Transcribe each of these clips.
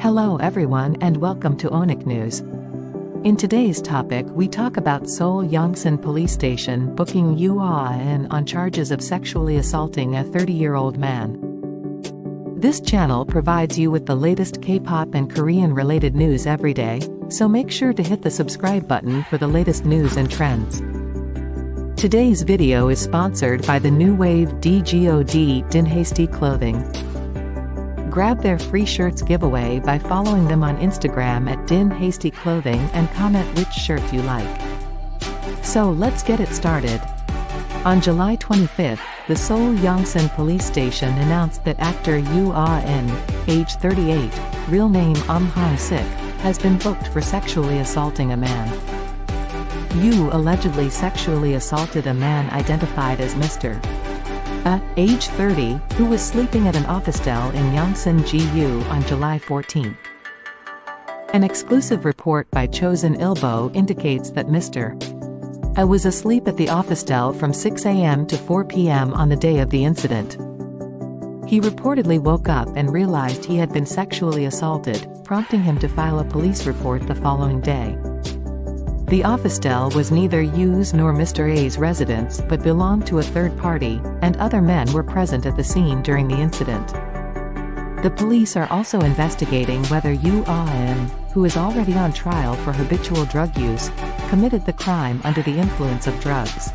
Hello everyone and welcome to Onik News. In today's topic we talk about Seoul Yongsan Police Station booking Yoo Ah In on charges of sexually assaulting a 30-year-old man. This channel provides you with the latest K-pop and Korean-related news every day, so make sure to hit the subscribe button for the latest news and trends. Today's video is sponsored by the new wave DGOD Dinhasty Clothing. Grab their free shirts giveaway by following them on Instagram at Dinhasty Clothing and comment which shirt you like. So let's get it started. On July 25, the Seoul Yongsan Police Station announced that actor Yoo Ah In, age 38, real name Ahn Hyun Sik, has been booked for sexually assaulting a man. Yoo allegedly sexually assaulted a man identified as Mr. Ah, age 30, who was sleeping at an officetel in Yongsan GU on July 14. An exclusive report by Chosun Ilbo indicates that Mr. Ah was asleep at the officetel from 6 a.m. to 4 p.m. on the day of the incident. He reportedly woke up and realized he had been sexually assaulted, prompting him to file a police report the following day. The officetel was neither Yoo's nor Mr. A's residence but belonged to a third party, and other men were present at the scene during the incident. The police are also investigating whether Yoo Ah In, who is already on trial for habitual drug use, committed the crime under the influence of drugs.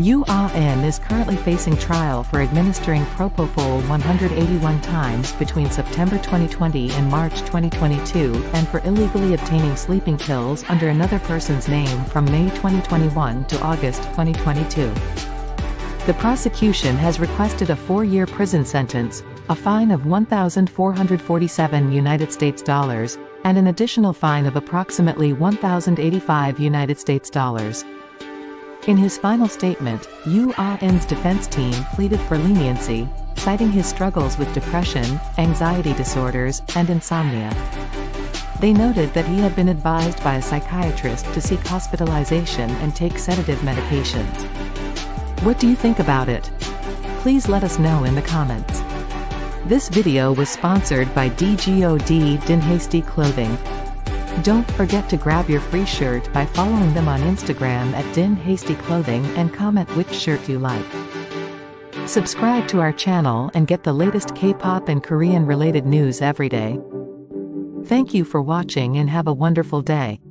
Yoo Ah In is currently facing trial for administering Propofol 181 times between September 2020 and March 2022 and for illegally obtaining sleeping pills under another person's name from May 2021 to August 2022. The prosecution has requested a 4-year prison sentence, a fine of $1,447 and an additional fine of approximately $1,085. In his final statement, Yoo Ah In's defense team pleaded for leniency, citing his struggles with depression, anxiety disorders, and insomnia. They noted that he had been advised by a psychiatrist to seek hospitalization and take sedative medications. What do you think about it? Please let us know in the comments. This video was sponsored by DGOD Dinhasty Clothing. Don't forget to grab your free shirt by following them on Instagram at Dinhasty Clothing and comment which shirt you like. Subscribe to our channel and get the latest K-pop and Korean-related news every day. Thank you for watching and have a wonderful day.